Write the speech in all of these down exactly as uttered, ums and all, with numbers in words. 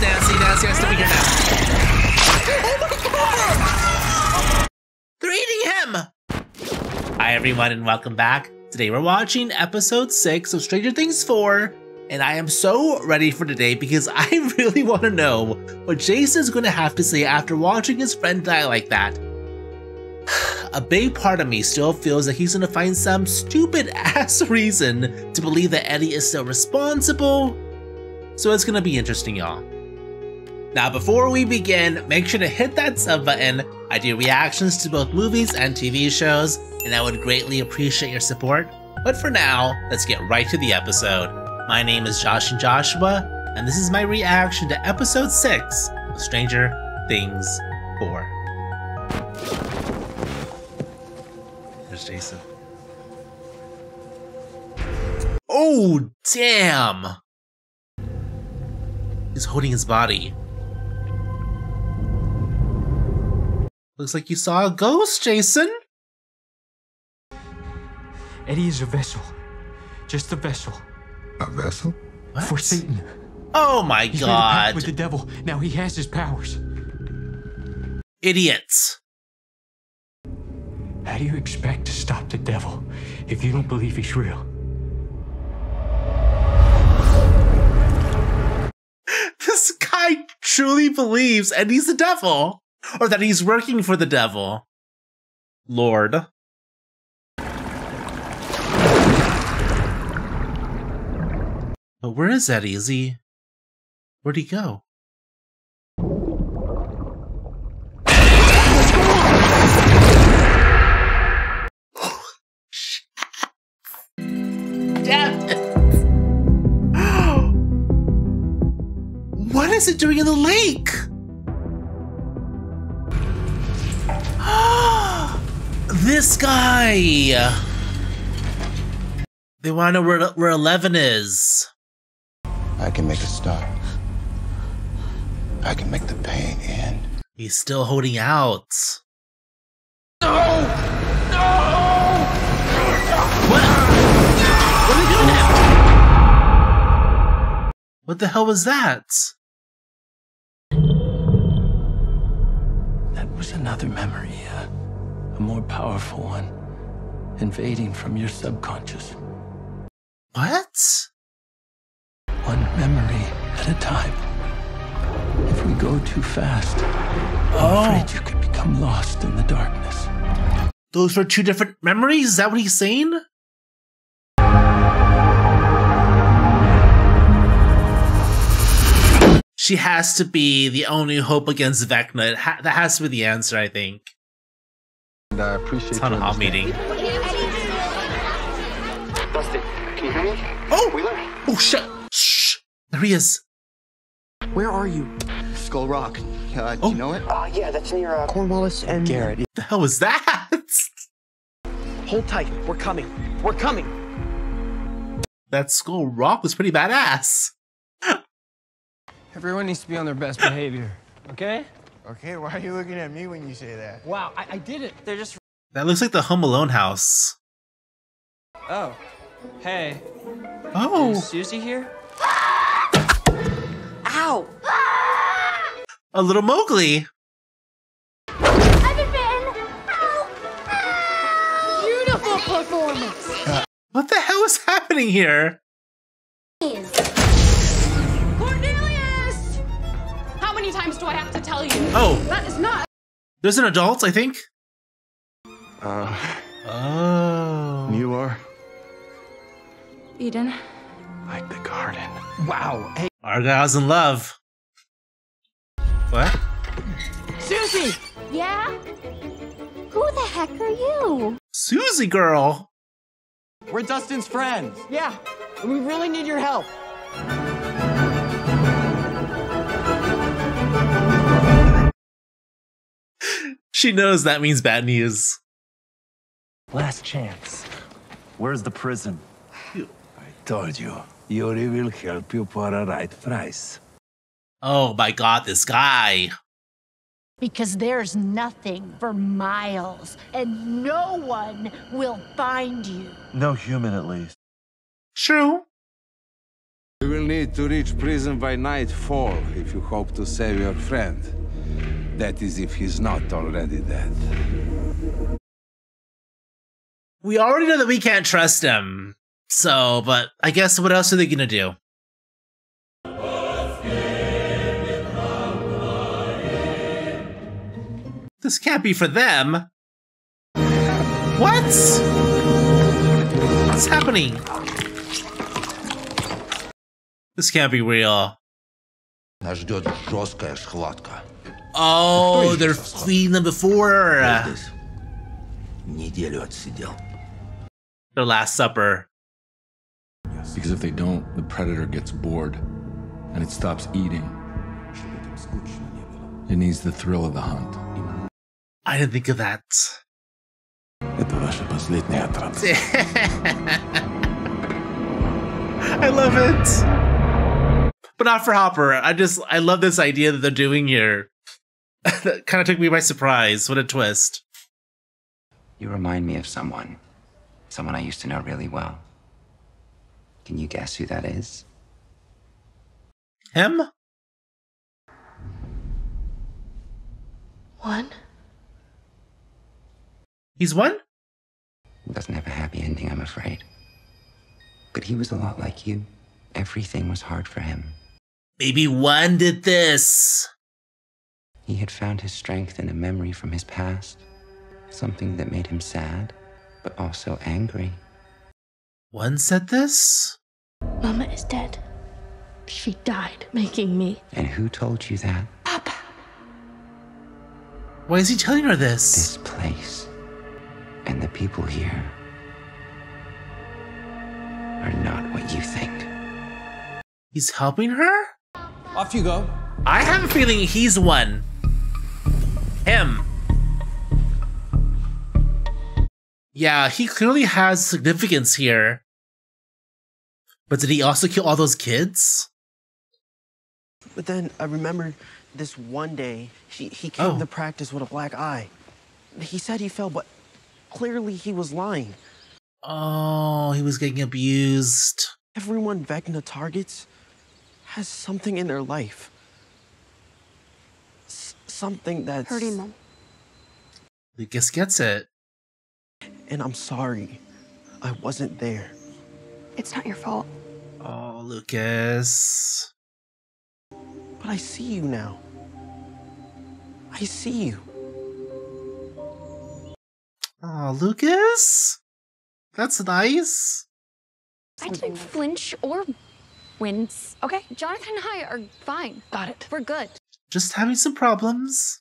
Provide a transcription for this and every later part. Thanks, Nancy. Nancy has to be here now. Oh my god! They're eating him! Hi everyone and welcome back. Today we're watching episode six of Stranger Things four. And I am so ready for today because I really want to know what Jason is going to have to say after watching his friend die like that. A big part of me still feels that he's going to find some stupid ass reason to believe that Eddie is still responsible. So it's going to be interesting, y'all. Now, before we begin, make sure to hit that sub button. I do reactions to both movies and T V shows, and I would greatly appreciate your support. But for now, let's get right to the episode. My name is Josh and Joshua, and this is my reaction to episode six of Stranger Things four. Jason. Oh, damn! He's holding his body. Looks like you saw a ghost, Jason! Eddie is a vessel. Just a vessel. A vessel? What? For Satan. Oh my He's god. He's made a pact with the devil. Now he has his powers. Idiots. How do you expect to stop the devil if you don't believe he's real? This guy truly believes Eddie's the devil, or that he's working for the devil. Lord. But where is Eddie? Is he... Where'd he go? What is it doing in the lake? This guy! They want to know where, where eleven is. I can make a start. I can make the pain end. He's still holding out. No! No! What? What are they doing now? What the hell was that? That was another memory, uh, a more powerful one, invading from your subconscious. What? One memory at a time. If we go too fast, oh. I'm afraid you could become lost in the darkness. Those were two different memories? Is that what he's saying? She has to be the only hope against Vecna. Ha that has to be the answer, I think. And I appreciate it's on a hot meeting. Dusty, can you hear me? Oh, Wheeler? Oh, shit. Shh. There he is. Where are you? Skull Rock. Uh, do oh. you know it? Uh, yeah, that's near uh, Cornwallis and Garrett. What the hell was that? Hold tight. We're coming. We're coming. That Skull Rock was pretty badass. Everyone needs to be on their best behavior, okay? Okay, why are you looking at me when you say that? Wow, I, I did it. They're just... That looks like the Home Alone house. Oh. Hey. Oh. Is Susie here? Ow. A little Mowgli. I've been bitten. Help. Help. Beautiful performance. Uh, what the hell is happening here? Times do I have to tell you? Oh, that is not. There's an adult, I think. Uh, oh, you are Eden, like the garden. Wow, hey. Argyle's in love. What? Susie. Yeah. Who the heck are you? Susie, girl. We're Dustin's friends. Yeah, and we really need your help. She knows that means bad news. Last chance. Where's the prison? I told you, Yuri will help you for a right price. Oh my god, this guy. Because there's nothing for miles, and no one will find you. No human, at least. True. You will need to reach prison by nightfall if you hope to save your friend. That is if he's not already dead. We already know that we can't trust him. So, but I guess what else are they gonna do? This can't be for them. What? What's happening? This can't be real. Oh, they're fleeing them before. Their last supper. Because if they don't, the predator gets bored and it stops eating. It needs the thrill of the hunt. I didn't think of that. I love it. But not for Hopper. I just, I love this idea that they're doing here. That kind of took me by surprise. What a twist. You remind me of someone. Someone I used to know really well. Can you guess who that is? Him? One? He's one? Doesn't have a happy ending, I'm afraid. But he was a lot like you. Everything was hard for him. Maybe one did this. He had found his strength in a memory from his past. Something that made him sad, but also angry. One said this? Mama is dead. She died making me. And who told you that? Papa. Why is he telling her this? This place. And the people here are not what you think. He's helping her? Off you go. I have a feeling he's one. Him. Yeah, he clearly has significance here. But did he also kill all those kids? But then I remember this one day, he, he came oh. to practice with a black eye. He said he fell, but clearly he was lying. Oh, he was getting abused. Everyone Vecna targets has something in their life. S something that's... hurting them. Lucas gets it. And I'm sorry. I wasn't there. It's not your fault. Oh, Lucas. But I see you now. I see you. Aw, oh, Lucas? That's nice. I didn't flinch or wince. Okay, Jonathan and I are fine. Got it. We're good. Just having some problems.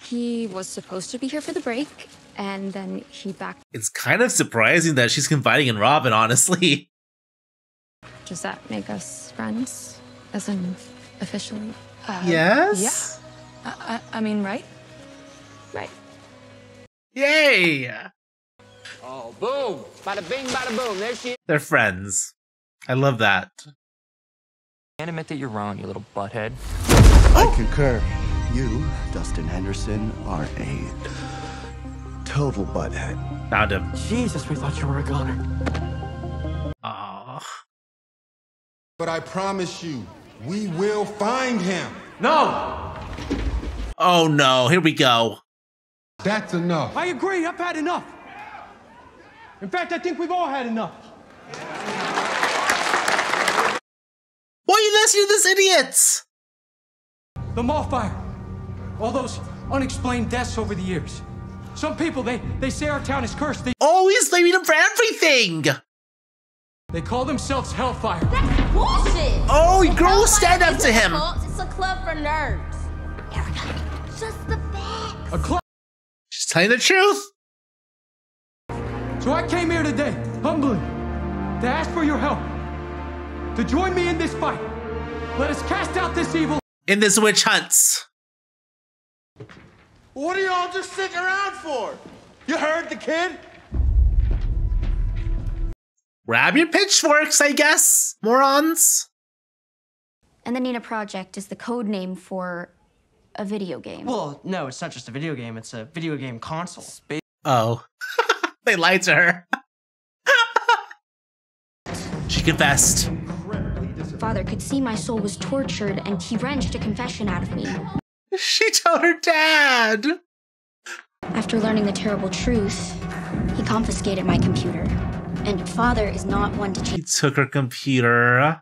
He was supposed to be here for the break, and then he backed. It's kind of surprising that she's confiding in Robin, honestly. Does that make us friends? As in, officially? Uh, yes? Yeah. I, I, I mean, right? Right. Yay! Oh, boom! Bada bing, bada boom. There she is. They're friends. I love that. And admit that you're wrong, you little butthead. Oh. I concur. You, Dustin Henderson, are a total butthead. Found him. Jesus, we thought you were a goner. Aww. But I promise you, we will find him. No! Oh no, here we go. That's enough. I agree, I've had enough. In fact, I think we've all had enough. Why are you listening to this idiot? The Mallfire. All those unexplained deaths over the years. Some people, they, they say our town is cursed. They always blaming them for everything. They call themselves Hellfire. That's bullshit. Oh, the girl, stand up to him. Cult. It's a club for nerds. Erica, just the facts. A club. Telling the truth. So I came here today, humbly, to ask for your help, to join me in this fight. Let us cast out this evil. In this witch hunts. What are y'all just sitting around for? You heard the kid? Grab your pitchforks, I guess, morons. And the Nina Project is the code name for a video game. Well, no, it's not just a video game. It's a video game console. Space. Oh. They lied to her. She confessed. Father could see my soul was tortured, and he wrenched a confession out of me. She told her dad. After learning the terrible truth, he confiscated my computer. And Father is not one to cheat. He took her computer.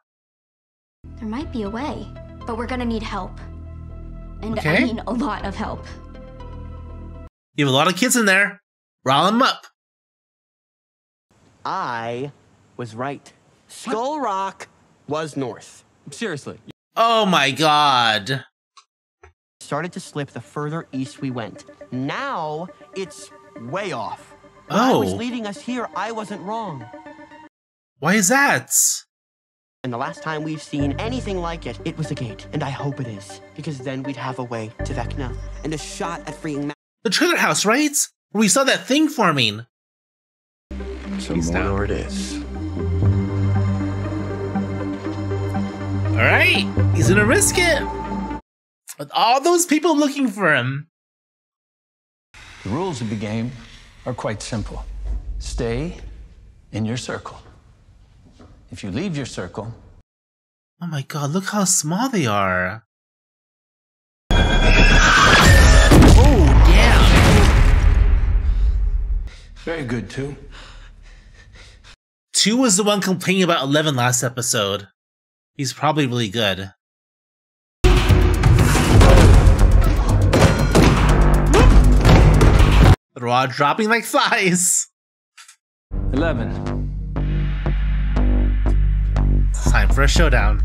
There might be a way, but we're gonna need help. And okay. I mean a lot of help. You have a lot of kids in there. Rile them up. I was right. Skull what? Rock was north. Seriously. Oh my god. Started to slip the further east we went. Now it's way off. When oh. I was leading us here, I wasn't wrong. Why is that? And the last time we've seen anything like it, it was a gate. And I hope it is. Because then we'd have a way to Vecna. And a shot at freeing... The trailer house, right? Where we saw that thing forming. So more it is. Alright, he's gonna risk it. With all those people looking for him. The rules of the game are quite simple. Stay in your circle. If you leave your circle... Oh my god, look how small they are. Oh, damn. Very good, two. Two was the one complaining about eleven last episode. He's probably really good. They're all dropping like flies. Eleven. It's time for a showdown.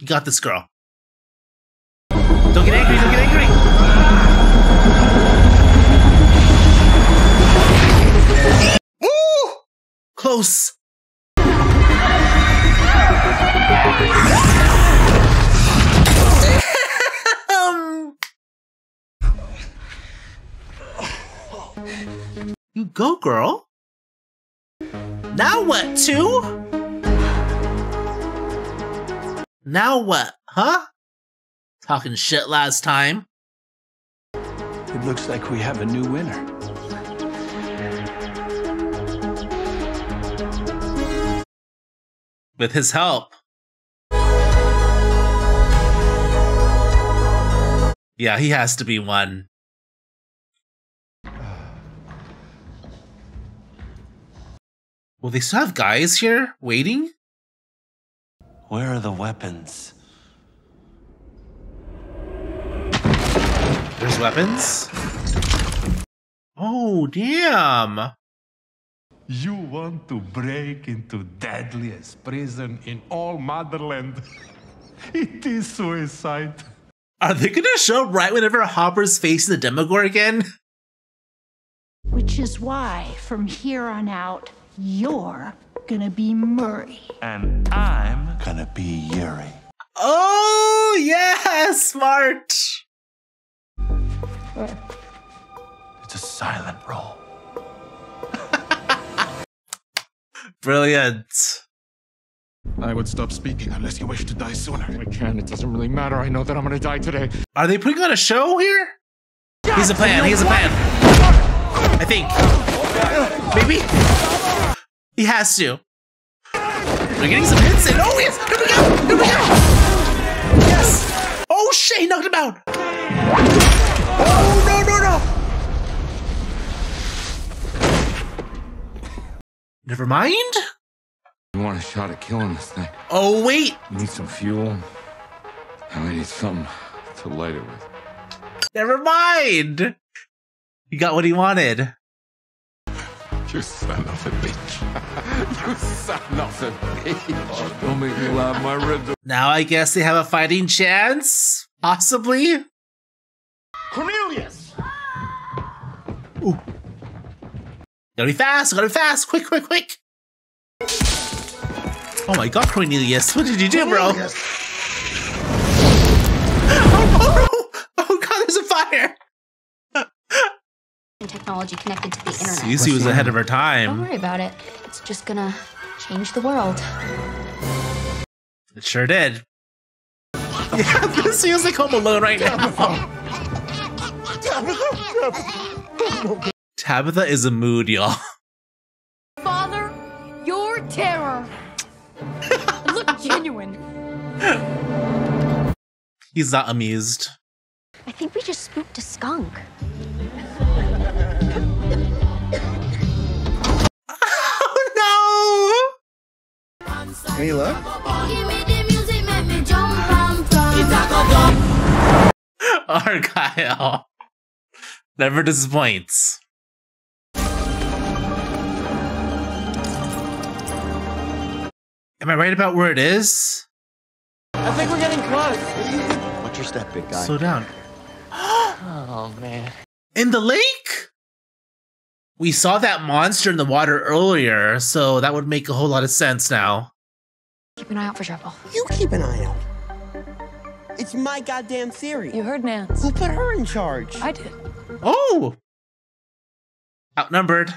You got this, girl. Don't get angry, don't get angry! Ooh! Close! You go, girl. Now what, two? Now what, huh? Talking shit last time. It looks like we have a new winner. With his help. Yeah, he has to be one. Will they still have guys here waiting? Where are the weapons? There's weapons? Oh, damn! You want to break into deadliest prison in all Motherland. It is suicide. Are they gonna show right whenever Hopper's facing the Demogorgon? Which is why, from here on out, you're gonna be Murray. And I'm gonna be Yuri. Oh, yeah, smart. It's a silent roll. Brilliant. I would stop speaking unless you wish to die sooner. I can, it doesn't really matter. I know that I'm gonna die today. Are they putting on a show here? God, here's a plan, here's a plan. I think. Maybe? He has to. We're getting some hits in. Oh, yes! Here we go! Here we go! Yes! Oh, shit! He knocked him out! Oh, no, no, no! Never mind? You want a shot at killing this thing. Oh, wait! You need some fuel. I need something to light it with. Never mind! He got what he wanted. You son of a bitch. You son of a bitch. Oh, don't make me laugh, my ribs. Now I guess they have a fighting chance? Possibly? Cornelius! Ooh. Gotta be fast, gotta be fast. Quick, quick, quick. Oh my god, Cornelius. What did you do, Cornelius. Bro? Oh, oh, oh god, there's a fire. Technology connected to the internet. Cece was ahead of her time. Don't worry about it. It's just gonna change the world. It sure did. Yeah, this feels like Home Alone right now. Tabitha. Tabitha is a mood, y'all. Father, your terror He's not amused. I think we just spooked a skunk. Oh no! Can you look? Argyle never disappoints. Am I right about where it is? I think we're getting close. Watch your step, big guy. Slow down. Oh, man. In the lake? We saw that monster in the water earlier, so that would make a whole lot of sense now. Keep an eye out for trouble. You keep an eye out. It's my goddamn theory. You heard Nance. Who put her in charge? I did. Oh! Outnumbered.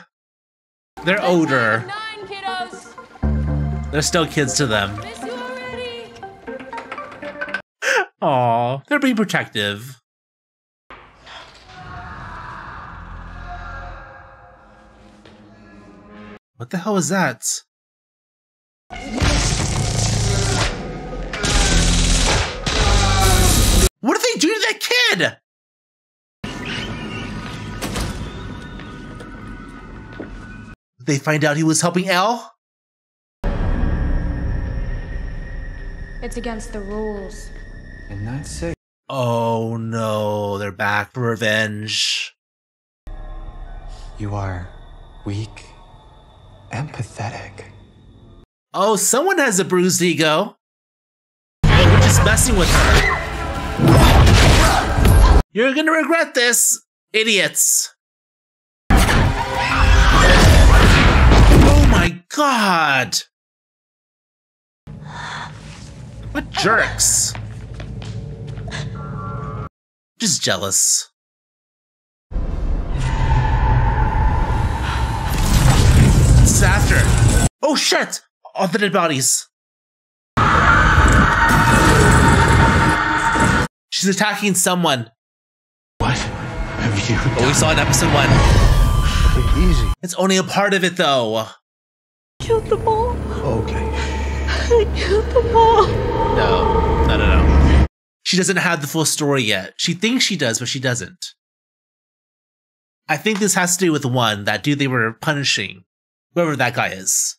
They're older. Nine kiddos. They're still kids to them. Aw, they're being protective. What the hell is that? What did they do to that kid? Did they find out he was helping Al? It's against the rules. And that's sick. Oh no, they're back for revenge. You are weak and pathetic. Oh, someone has a bruised ego. And we're just messing with her. You're gonna regret this, idiots. Oh my god. What jerks. Just jealous. It's after. Oh shit! All the dead bodies. She's attacking someone. What have you done? Oh, we saw in episode one. Okay, easy. It's only a part of it though. Killed them all. Okay. I killed them all. No. No, no, no. She doesn't have the full story yet. She thinks she does, but she doesn't. I think this has to do with one, that dude they were punishing. Whoever that guy is.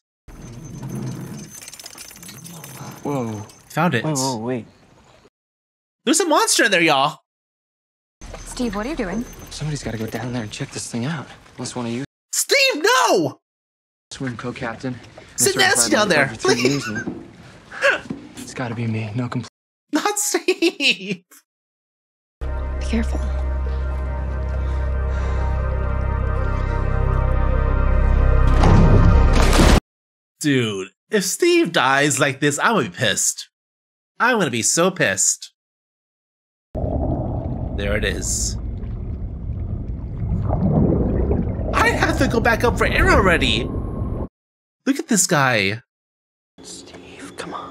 Whoa. Found it. Whoa, whoa, wait. There's a monster in there, y'all. Steve, what are you doing? Somebody's got to go down there and check this thing out. Unless one of you... Steve, no! Swim co-captain. Sit Nancy down there, please. It's got to be me. No complaints. Not safe. Be careful. Dude, if Steve dies like this, I'm gonna be pissed. I'm gonna be so pissed. There it is. I have to go back up for air already. Look at this guy. Steve, come on.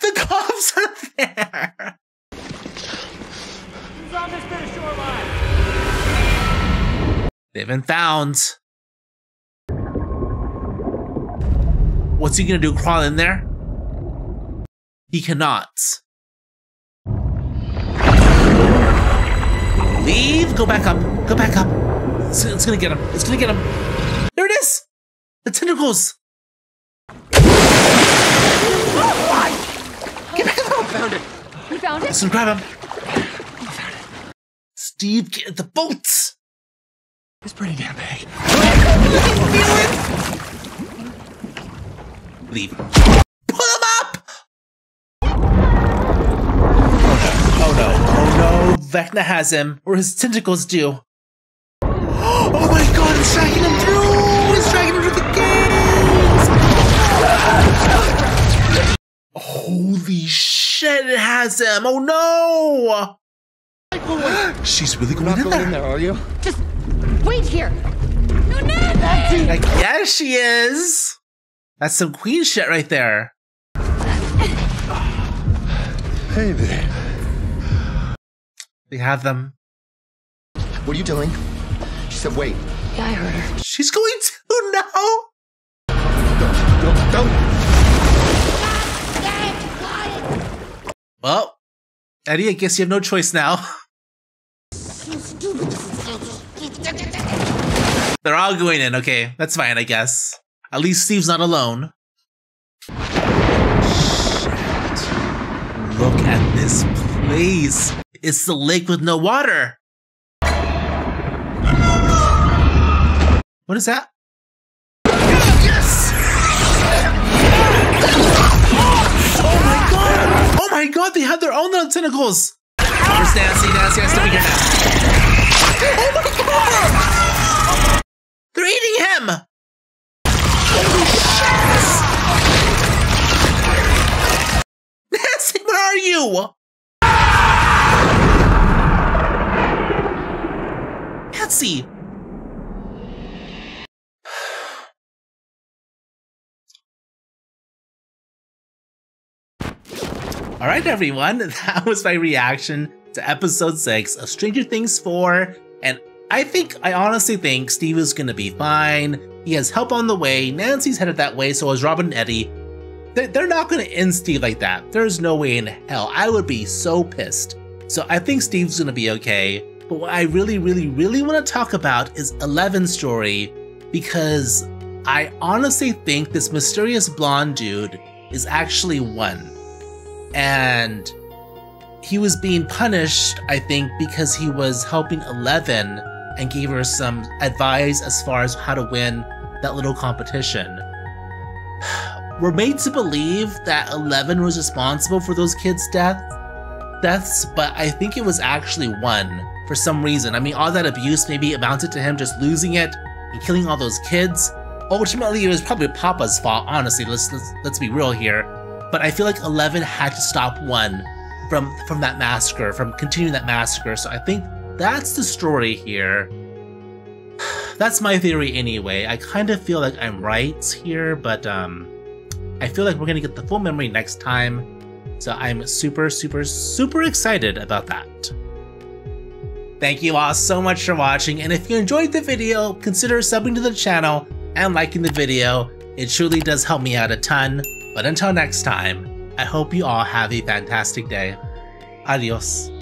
The cops are there! Who's on this bit of shoreline? They've been found. What's he gonna do? Crawl in there? He cannot. Leave! Go back up! Go back up! It's, it's gonna get him! It's gonna get him! There it is! The tentacles! Found it. We found it. Listen, grab him. We found it. Steve, get in the boat. It's pretty damn big. Leave. Pull him up. Oh no! Oh no! Vecna has him, or his tentacles do. Oh my god! It's dragging him through. It's dragging him through the gates. Holy shit! It has him. Oh no! She's really going, in, going there. in there, are you? Just wait here. No, Nancy. Like, yeah, she is. That's some queen shit right there. Hey there. We have them. What are you doing? She said, "Wait." Yeah, I heard her. She's going to now. Don't, don't, don't. Well, Eddie, I guess you have no choice now. They're all going in. Okay, that's fine, I guess. At least Steve's not alone. Shit. Look at this place. It's the lake with no water. What is that? Yes! Oh my god! Oh my god, they have their own little tentacles! Where's Nancy? Nancy has to be here now. Oh my god! They're eating him! Holy shit! Nancy, where are you? Nancy! Alright everyone, that was my reaction to episode six of Stranger Things four, and I think, I honestly think Steve is gonna be fine. He has help on the way, Nancy's headed that way, so is Robin and Eddie. They're, they're not gonna end Steve like that, there's no way in hell, I would be so pissed. So I think Steve's gonna be okay, but what I really, really, really want to talk about is Eleven's story, because I honestly think this mysterious blonde dude is actually one. And he was being punished, I think, because he was helping Eleven and gave her some advice as far as how to win that little competition. We're made to believe that Eleven was responsible for those kids' death, deaths, but I think it was actually one for some reason. I mean, all that abuse maybe amounted to him just losing it and killing all those kids. Ultimately, it was probably Papa's fault, honestly, let's, let's, let's be real here. But I feel like Eleven had to stop one from, from that massacre, from continuing that massacre. So I think that's the story here. That's my theory anyway. I kind of feel like I'm right here, but um, I feel like we're going to get the full memory next time. So I'm super, super, super excited about that. Thank you all so much for watching. And if you enjoyed the video, consider subbing to the channel and liking the video. It truly does help me out a ton. But until next time, I hope you all have a fantastic day. Adios.